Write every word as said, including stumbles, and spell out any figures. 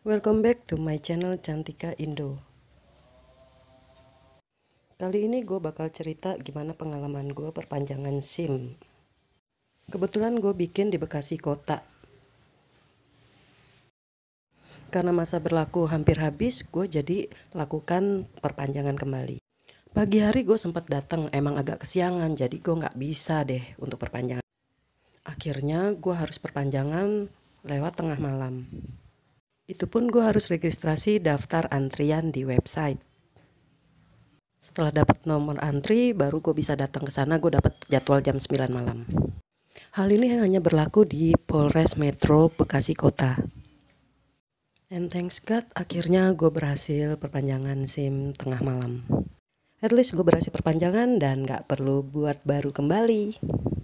Welcome back to my channel Cantika Indo. Kali ini gue bakal cerita gimana pengalaman gue perpanjangan SIM. Kebetulan gue bikin di Bekasi Kota. Karena masa berlaku hampir habis, gue jadi lakukan perpanjangan kembali. Pagi hari gue sempat datang, emang agak kesiangan, jadi gue nggak bisa deh untuk perpanjangan. Akhirnya gue harus perpanjangan lewat tengah malam. Itu pun gue harus registrasi daftar antrian di website. Setelah dapat nomor antri, baru gue bisa datang ke sana. Gue dapat jadwal jam sembilan malam. Hal ini hanya berlaku di Polres Metro Bekasi Kota. And thanks God, akhirnya gue berhasil perpanjangan SIM tengah malam. At least gue berhasil perpanjangan dan gak perlu buat baru kembali.